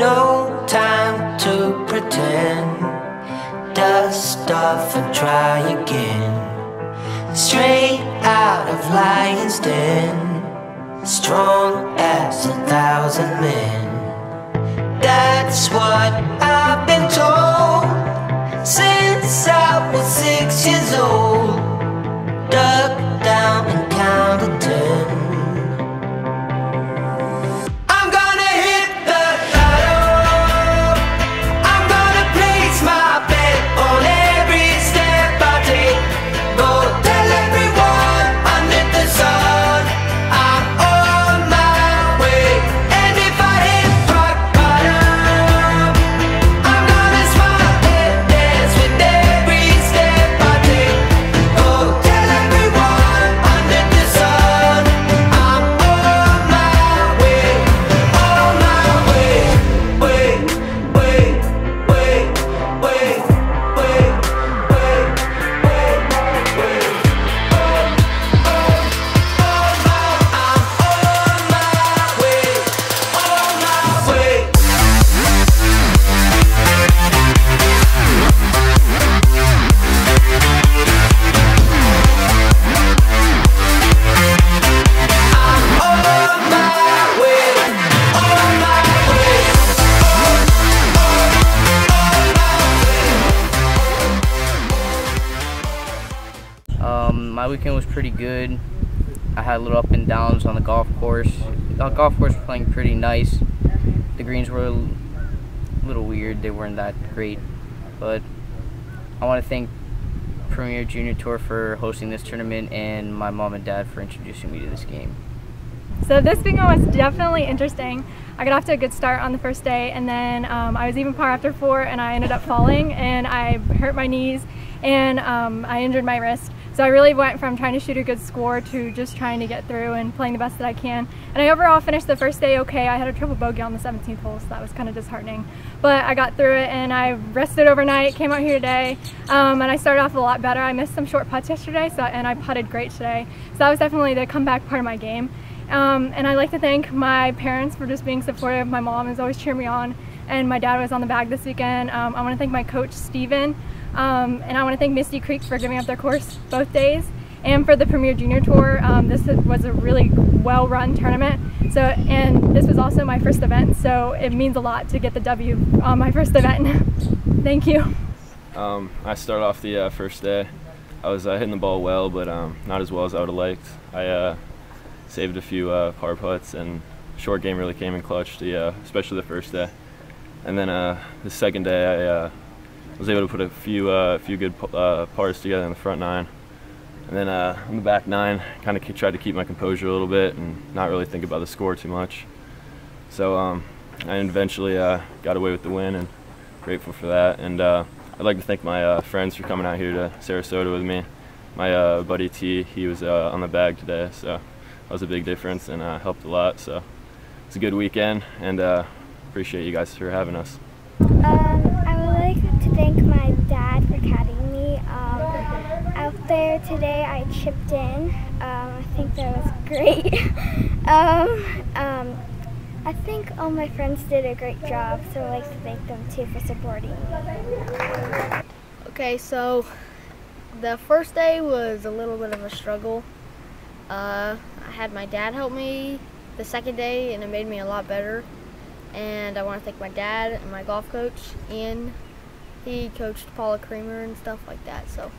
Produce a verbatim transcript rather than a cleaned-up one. no time to pretend. Dust off and try again. Straight out of lion's den, strong as a thousand men. That's what I've been told since I was six years old. Duck down and count to ten. My weekend was pretty good. I had a little up and downs on the golf course. The golf course was playing pretty nice. The greens were a little weird. They weren't that great. But I want to thank Premier Junior Tour for hosting this tournament and my mom and dad for introducing me to this game. So this weekend was definitely interesting. I got off to a good start on the first day, and then um, I was even par after four, and I ended up falling, and I hurt my knees, and um, I injured my wrist. So I really went from trying to shoot a good score to just trying to get through and playing the best that I can. And I overall finished the first day okay. I had a triple bogey on the seventeenth hole, so that was kind of disheartening. But I got through it, and I rested overnight, came out here today, um, and I started off a lot better. I missed some short putts yesterday, so, and I putted great today. So that was definitely the comeback part of my game. Um, and I'd like to thank my parents for just being supportive. My mom has always cheered me on, and my dad was on the bag this weekend. Um, I want to thank my coach, Steven. Um, and I want to thank Misty Creek for giving up their course both days, and for the Premier Junior Tour. Um, this was a really well-run tournament, so and this was also my first event, so it means a lot to get the W on my first event. Thank you. Um, I started off the uh, first day. I was uh, hitting the ball well, but um, not as well as I would have liked. I uh, saved a few uh, par putts, and short game really came in clutch, the, uh, especially the first day. And then uh, the second day, I. Uh, I was able to put a few uh, few good uh, pars together in the front nine, and then uh, on the back nine, kind of tried to keep my composure a little bit and not really think about the score too much. So um, I eventually uh, got away with the win, and grateful for that. And uh, I'd like to thank my uh, friends for coming out here to Sarasota with me. My uh, buddy T, he was uh, on the bag today, so that was a big difference and uh, helped a lot. So it's a good weekend, and uh, appreciate you guys for having us. Um. There today I chipped in. Um, I think that was great. um, um, I think all my friends did a great job, so I'd like to thank them too for supporting me. Okay, so the first day was a little bit of a struggle. Uh, I had my dad help me the second day, and it made me a lot better. And I want to thank my dad and my golf coach, Ian. He coached Paula Creamer and stuff like that. So.